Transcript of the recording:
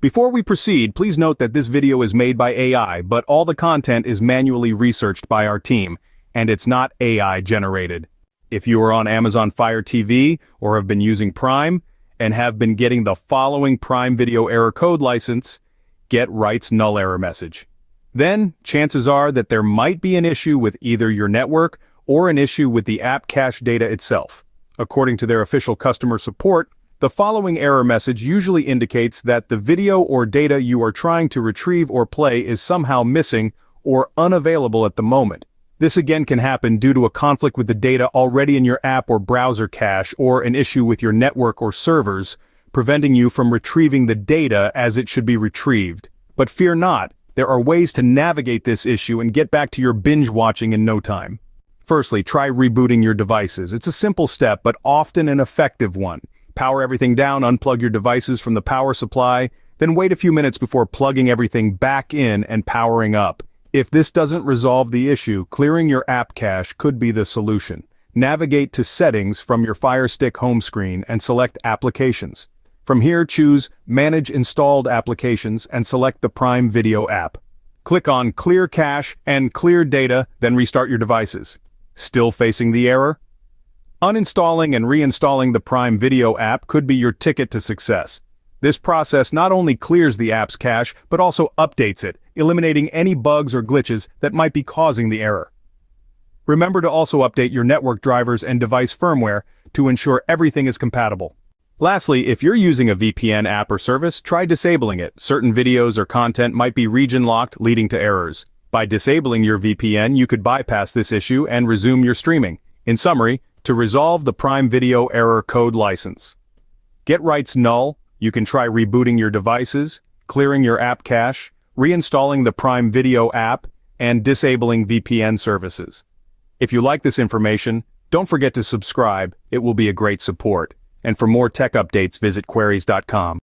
Before we proceed, please note that this video is made by AI, but all the content is manually researched by our team, and it's not AI generated. If you are on Amazon Fire TV or have been using Prime and have been getting the following Prime Video error code license, Get Rights Null error message, then chances are that there might be an issue with either your network or an issue with the app cache data itself. According to their official customer support, the following error message usually indicates that the video or data you are trying to retrieve or play is somehow missing or unavailable at the moment. This again can happen due to a conflict with the data already in your app or browser cache, or an issue with your network or servers, preventing you from retrieving the data as it should be retrieved. But fear not, there are ways to navigate this issue and get back to your binge watching in no time. Firstly, try rebooting your devices. It's a simple step, but often an effective one. Power everything down, unplug your devices from the power supply, then wait a few minutes before plugging everything back in and powering up. If this doesn't resolve the issue, clearing your app cache could be the solution. Navigate to Settings from your Fire Stick home screen and select Applications. From here, choose Manage Installed Applications and select the Prime Video app. Click on Clear Cache and Clear Data, then restart your devices. Still facing the error? Uninstalling and reinstalling the Prime Video app could be your ticket to success. This process not only clears the app's cache, but also updates it, eliminating any bugs or glitches that might be causing the error. Remember to also update your network drivers and device firmware to ensure everything is compatible. Lastly, if you're using a VPN app or service, try disabling it. Certain videos or content might be region-locked, leading to errors. By disabling your VPN, you could bypass this issue and resume your streaming. In summary, to resolve the Prime Video error code license, Get Rights Null, you can try rebooting your devices, clearing your app cache, reinstalling the Prime Video app, and disabling VPN services. If you like this information, don't forget to subscribe, it will be a great support. And for more tech updates, visit queries.com.